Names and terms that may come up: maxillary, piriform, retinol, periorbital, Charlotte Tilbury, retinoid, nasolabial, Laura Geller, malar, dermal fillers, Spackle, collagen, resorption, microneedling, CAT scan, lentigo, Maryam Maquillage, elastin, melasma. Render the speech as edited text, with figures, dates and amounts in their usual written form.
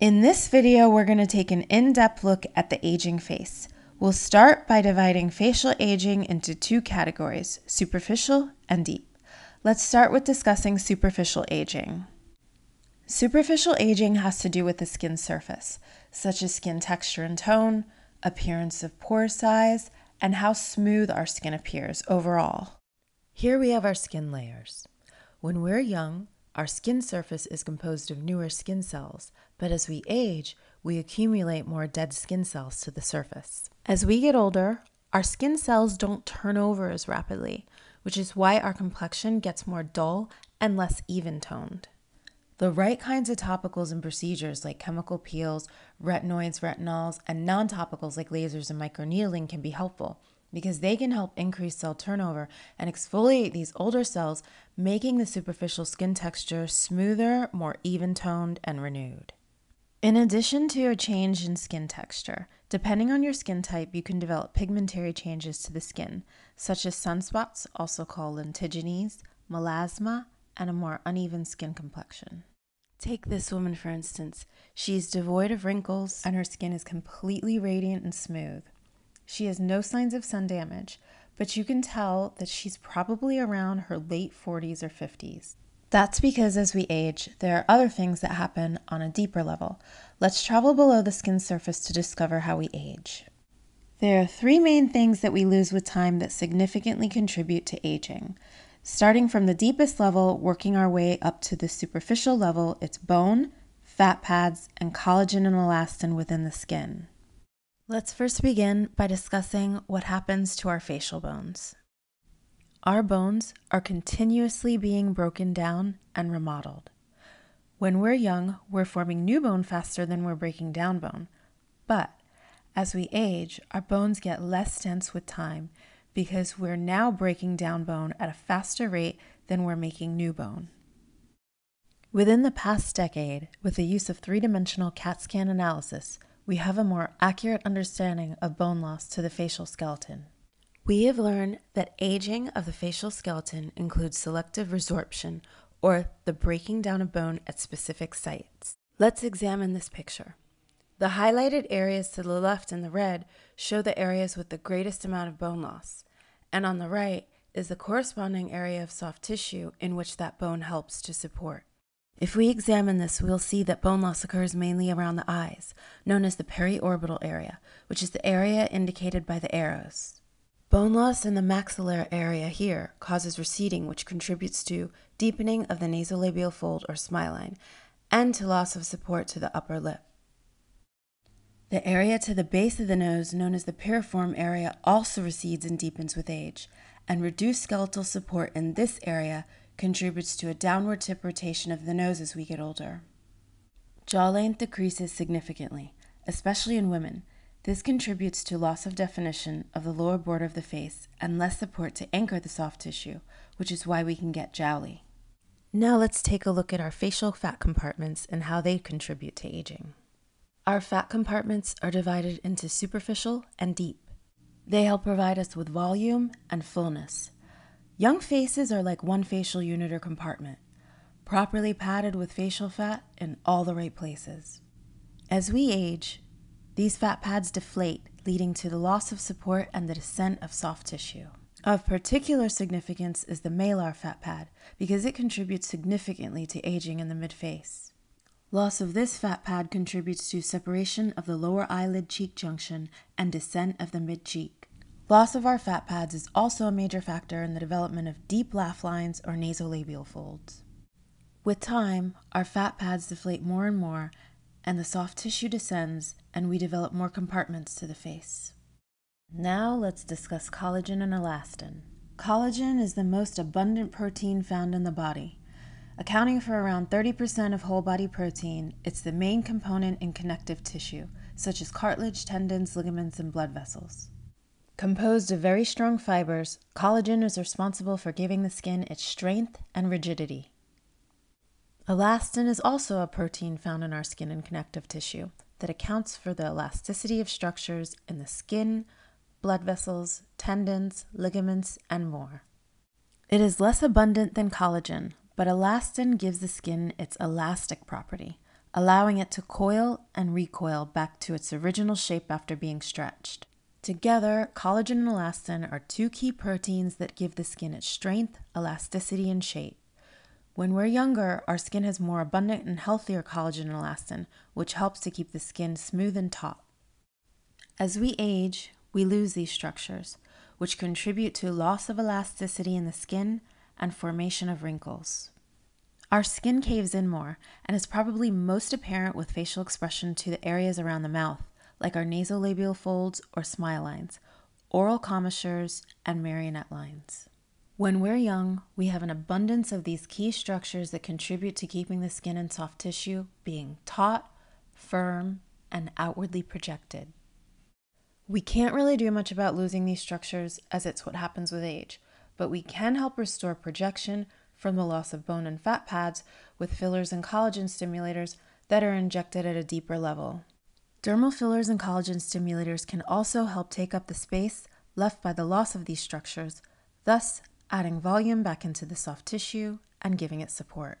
In this video, we're going to take an in-depth look at the aging face. We'll start by dividing facial aging into two categories, superficial and deep. Let's start with discussing superficial aging. Superficial aging has to do with the skin surface, such as skin texture and tone, appearance of pore size, and how smooth our skin appears overall. Here we have our skin layers. When we're young, our skin surface is composed of newer skin cells, but as we age, we accumulate more dead skin cells to the surface. As we get older, our skin cells don't turn over as rapidly, which is why our complexion gets more dull and less even-toned. The right kinds of topicals and procedures like chemical peels, retinoids, retinols, and non-topicals like lasers and microneedling can be helpful, because they can help increase cell turnover and exfoliate these older cells, making the superficial skin texture smoother, more even-toned, and renewed. In addition to a change in skin texture, depending on your skin type, you can develop pigmentary changes to the skin, such as sunspots, also called lentigines, melasma, and a more uneven skin complexion. Take this woman, for instance. She is devoid of wrinkles, and her skin is completely radiant and smooth. She has no signs of sun damage, but you can tell that she's probably around her late 40s or 50s. That's because as we age, there are other things that happen on a deeper level. Let's travel below the skin surface to discover how we age. There are three main things that we lose with time that significantly contribute to aging. Starting from the deepest level, working our way up to the superficial level, it's bone, fat pads, and collagen and elastin within the skin. Let's first begin by discussing what happens to our facial bones. Our bones are continuously being broken down and remodeled. When we're young, we're forming new bone faster than we're breaking down bone. But as we age, our bones get less dense with time because we're now breaking down bone at a faster rate than we're making new bone. Within the past decade, with the use of three-dimensional CAT scan analysis, we have a more accurate understanding of bone loss to the facial skeleton. We have learned that aging of the facial skeleton includes selective resorption, or the breaking down of bone at specific sites. Let's examine this picture. The highlighted areas to the left in the red show the areas with the greatest amount of bone loss, and on the right is the corresponding area of soft tissue in which that bone helps to support. If we examine this, we'll see that bone loss occurs mainly around the eyes, known as the periorbital area, which is the area indicated by the arrows. Bone loss in the maxillary area here causes receding, which contributes to deepening of the nasolabial fold or smile line, and to loss of support to the upper lip. The area to the base of the nose, known as the piriform area, also recedes and deepens with age, and reduced skeletal support in this area contributes to a downward tip rotation of the nose as we get older. Jaw length decreases significantly, especially in women. This contributes to loss of definition of the lower border of the face and less support to anchor the soft tissue, which is why we can get jowly. Now let's take a look at our facial fat compartments and how they contribute to aging. Our fat compartments are divided into superficial and deep. They help provide us with volume and fullness. Young faces are like one facial unit or compartment, properly padded with facial fat in all the right places. As we age, these fat pads deflate, leading to the loss of support and the descent of soft tissue. Of particular significance is the malar fat pad, because it contributes significantly to aging in the midface. Loss of this fat pad contributes to separation of the lower eyelid cheek junction and descent of the mid-cheek. Loss of our fat pads is also a major factor in the development of deep laugh lines or nasolabial folds. With time, our fat pads deflate more and more, and the soft tissue descends, and we develop more compartments to the face. Now let's discuss collagen and elastin. Collagen is the most abundant protein found in the body. Accounting for around 30% of whole body protein, it's the main component in connective tissue, such as cartilage, tendons, ligaments, and blood vessels. Composed of very strong fibers, collagen is responsible for giving the skin its strength and rigidity. Elastin is also a protein found in our skin and connective tissue that accounts for the elasticity of structures in the skin, blood vessels, tendons, ligaments, and more. It is less abundant than collagen, but elastin gives the skin its elastic property, allowing it to coil and recoil back to its original shape after being stretched. Together, collagen and elastin are two key proteins that give the skin its strength, elasticity, and shape. When we're younger, our skin has more abundant and healthier collagen and elastin, which helps to keep the skin smooth and taut. As we age, we lose these structures, which contribute to loss of elasticity in the skin and formation of wrinkles. Our skin caves in more, and is probably most apparent with facial expression to the areas around the mouth, like our nasolabial folds or smile lines, oral commissures, and marionette lines. When we're young, we have an abundance of these key structures that contribute to keeping the skin and soft tissue being taut, firm, and outwardly projected. We can't really do much about losing these structures, as it's what happens with age, but we can help restore projection from the loss of bone and fat pads with fillers and collagen stimulators that are injected at a deeper level. Dermal fillers and collagen stimulators can also help take up the space left by the loss of these structures, thus adding volume back into the soft tissue and giving it support.